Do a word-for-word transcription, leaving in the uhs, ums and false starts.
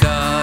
God.